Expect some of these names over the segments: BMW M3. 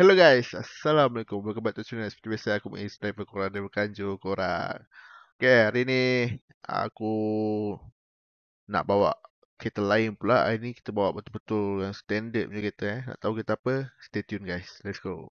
Hello guys, Assalamualaikum. Welcome back to channel. Seperti biasa aku main sniper korang dan berkanjur korang. Okay, hari ni aku nak bawa kereta lain pula. Hari ni kita bawa betul-betul yang standard punya kereta Nak tahu kereta apa? Stay tune guys, let's go.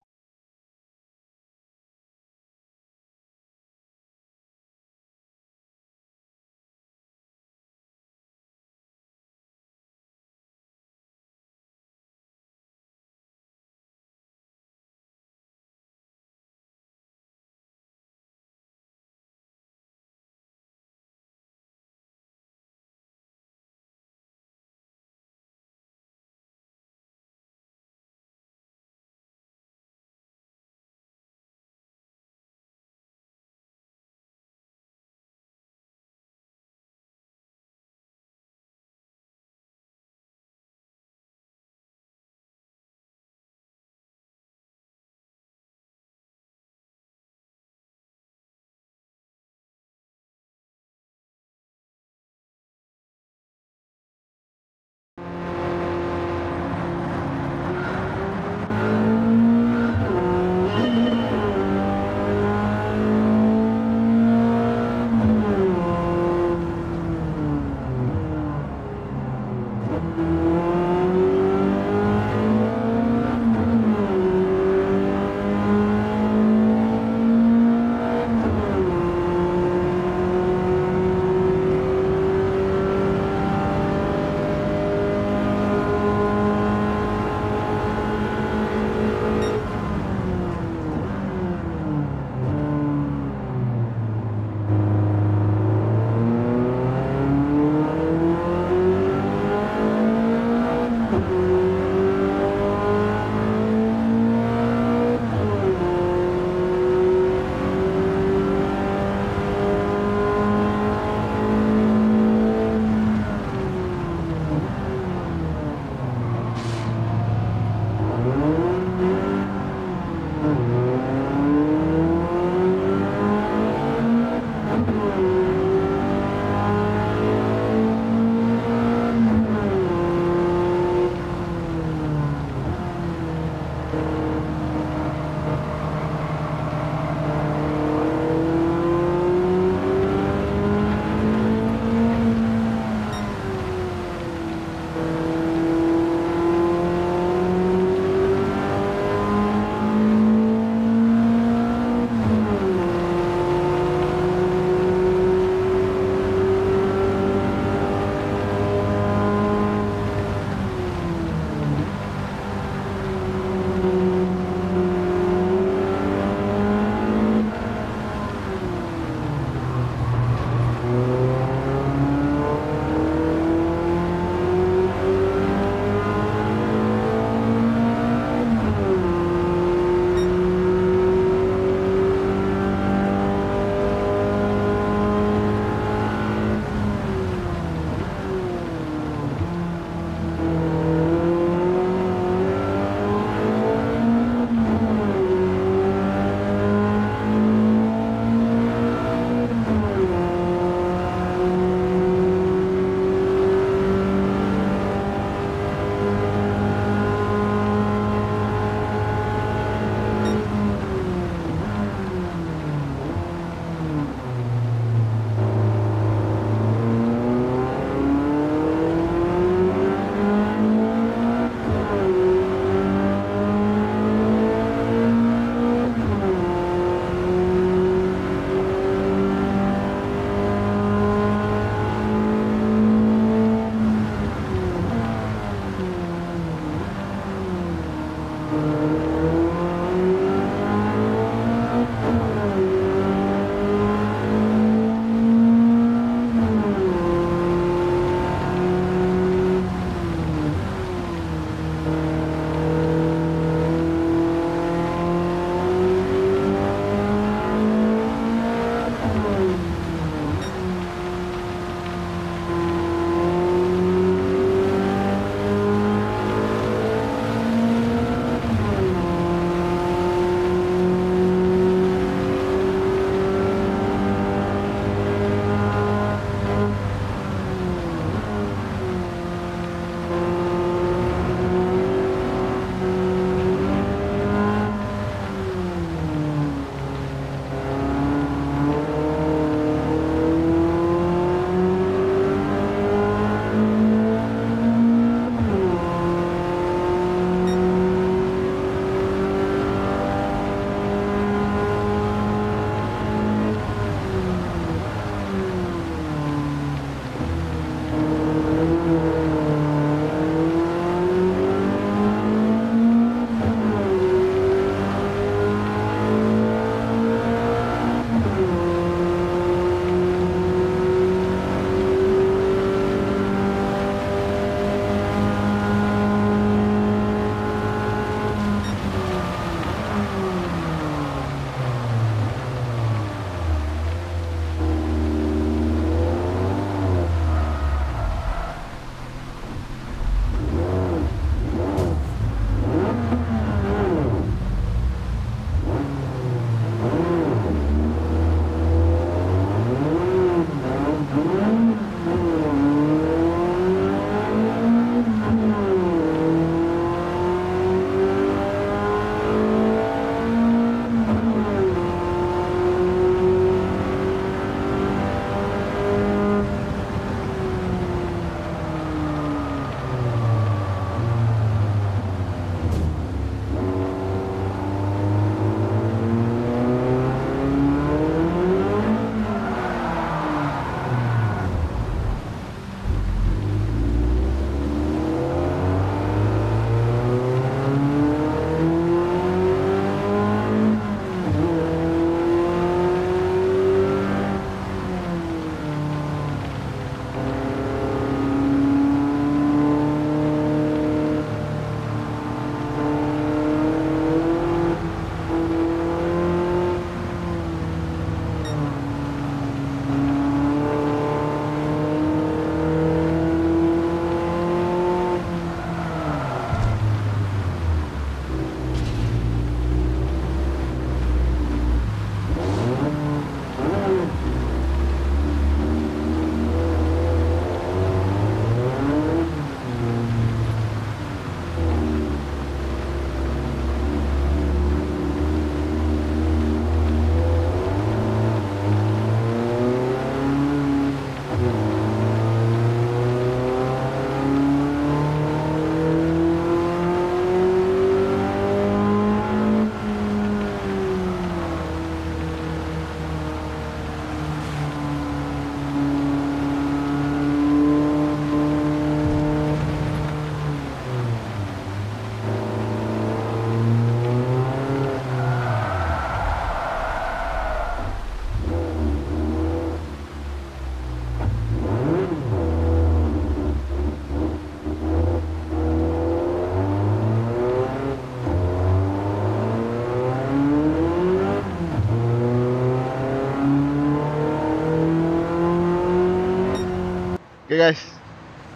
Okay guys,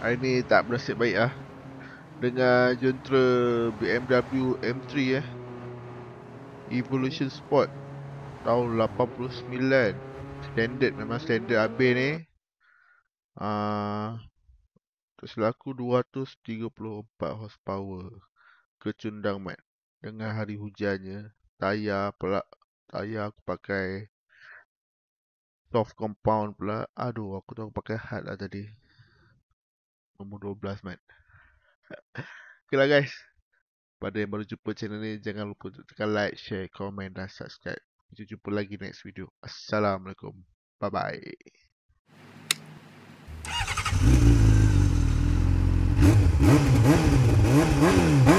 hari ni tak bernasib baik lah dengan jentera BMW M3 Evolution Sport tahun 89. Standard, memang standard habis ni. Selaku 234 horsepower kecundang mat. Dengan hari hujannya, tayar aku pakai soft compound pula. Aduh, aku tahu pakai hard lah tadi. Nombor 12, man. Okay lah guys, pada yang baru jumpa channel ni, jangan lupa untuk tekan like, share, komen dan subscribe. Kita jumpa lagi next video. Assalamualaikum. Bye-bye.